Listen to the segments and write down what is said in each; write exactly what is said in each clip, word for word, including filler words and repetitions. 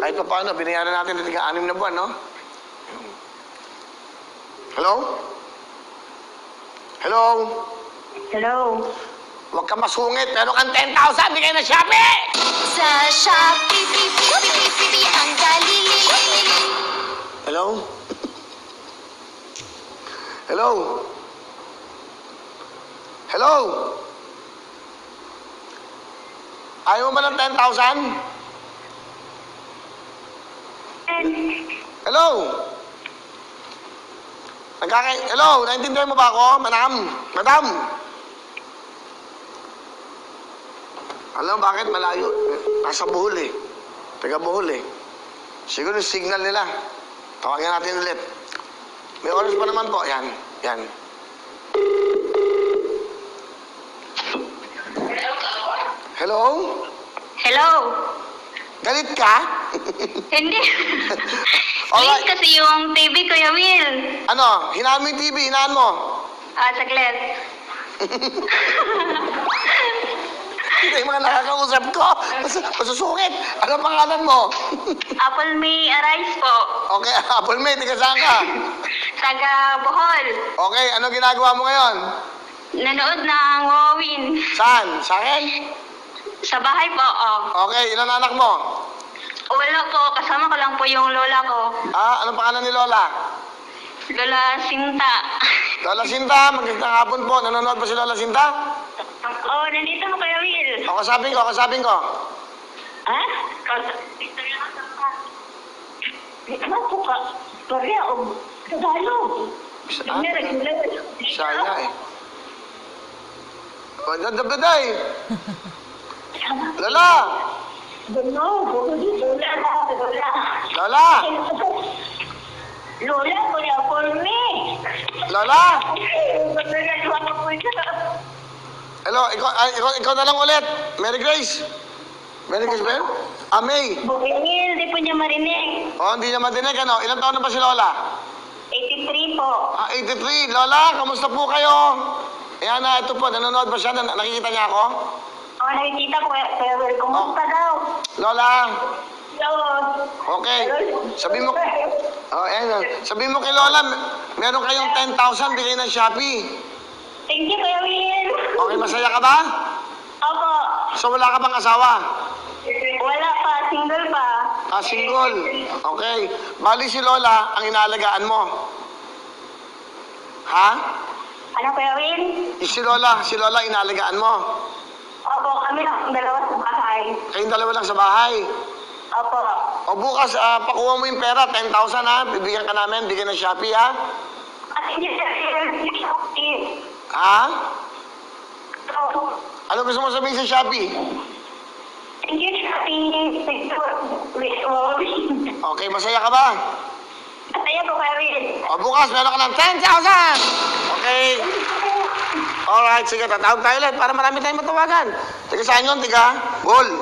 Ay, paano? Binayaran natin na tiga-anim na buwan, no? Hello? Hello? Hello? Huwag ka masungit. Meron kang ten thousand. Bigay na Shopee! Sa Shopee, pipipipipipi, ang dalili. Hello? Hello? Hello? Ayaw mo ba ng ten thousand? Hello? Nagkaka- Hello? Naintindihan mo ba ako? Madam? Madam? Alam mo bakit malayo? Nasa Bohol eh. Taga Bohol eh. Siguro yung signal nila. Tawagan natin ulit. May oras pa naman po. Yan. Yan. Hello? Hello? Galit ka? Hindi. Alright. Please, kasi yung T V, Kuya Will. Ano? Hinaan mo yung T V, hinaan mo. Ah, saglit. Ito yung mga nakakausap ko. Mas, masusungit. Ano pangalan mo? Apple May Arise po. Okay, Apple May, tiga saan ka? Taga Bohol. Okay, ano ginagawa mo ngayon? Nanood ng Wowowin. Saan? Sa akin? Sa bahay po, oh. Okay, ilan anak mo? Wala po, kasama ko lang po yung lola ko. Ah, anong pangalan ni lola? Lola Sinta. Lola Sinta, magandang hapon po. Nanonood ba si Lola Sinta? Oo, oh, nandito mo kayo, Will. O, kasabing ko, kasabing ko. Ha? Ano po ka? Korea o Tagalog? Bisaya eh. Badadabaday! Lola! Lola! Lola, Kuya Polmi! Lola! Hello, ikaw, ikaw, ikaw na lang ulit. Mary Grace. Mary Grace ba yun? Ah, May. Hindi po niya marinig. Oo, oh, hindi niya marinig. Ano? Ilang taon na ba si Lola? eighty-three po. Ah, eighty-three. Lola, kamusta po kayo? Ayan na, ito po. Nanonood ba siya? Nakikita niya ako? Oo, oh, nakikita ko. Pero kumusta daw? Lola? Hello. Okay. Sabi mo... Oh, ayan. Sabi mo kay Lola, meron kayong ten thousand bigay ng Shopee. Thank you, Kuya Will. Okay, masaya ka ba? Opo. So, wala ka bang asawa? Wala pa. Single pa. Ah, single. Okay. Bali si Lola, ang inaalagaan mo. Ha? Ano, Kuya Will? Si Lola, si Lola, inaalagaan mo. Opo, kami lang dalawa sa bahay. Kayong dalawa lang sa bahay? Opo. O bukas, uh, pakuha mo yung pera, ten thousand ha. Bibigyan ka namin, bigyan ng Shopee ha. At hindi siya, hindi siya, Shopee. Ha? Opo. Ano gusto mo sabihin sa Shopee? Hindi siya, Shopee. Okay, masaya ka ba? Masaya po, Kuya Will. O bukas, meron ka ng ten thousand! Okay. Alright, sige, tatawag tayo ulit para marami tayong matawagan. Tiga saan yun, tiga? Bol!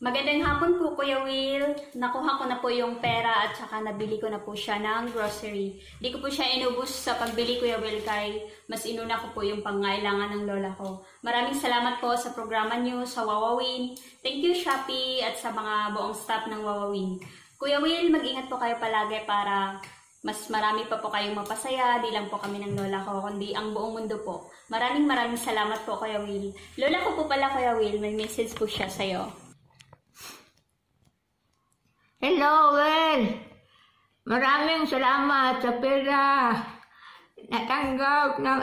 Magandang hapon po, Kuya Will. Nakuha ko na po yung pera at saka nabili ko na po siya ng grocery. Di ko po siya inubos sa pagbili, Kuya Will, kay mas inuna ko po yung pangailangan ng lola ko. Maraming salamat po sa programa niyo sa Wowowin. Thank you, Shopee, at sa mga buong staff ng Wowowin. Kuya Will, mag-ingat po kayo palagi para... mas marami pa po kayong mapasaya, di lang po kami ng lola ko, kundi ang buong mundo po. Maraming maraming salamat po, Kuya Will. Lola ko po pala, Kuya Will, may message po siya sa'yo. Hello, Will. Maraming salamat sa pera natanggap ng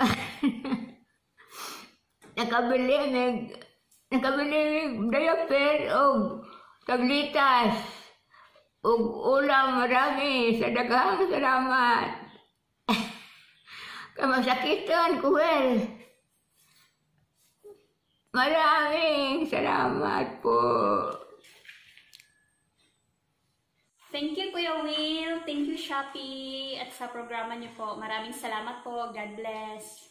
nakabili ng nakabili ng diaper o tablitas. Ug ulam marami sa dagang salamat. Kamasakitan ko, Will. Maraming salamat po. Thank you, Kuya Will. Thank you, Shopee. At sa programa niyo po, maraming salamat po. God bless.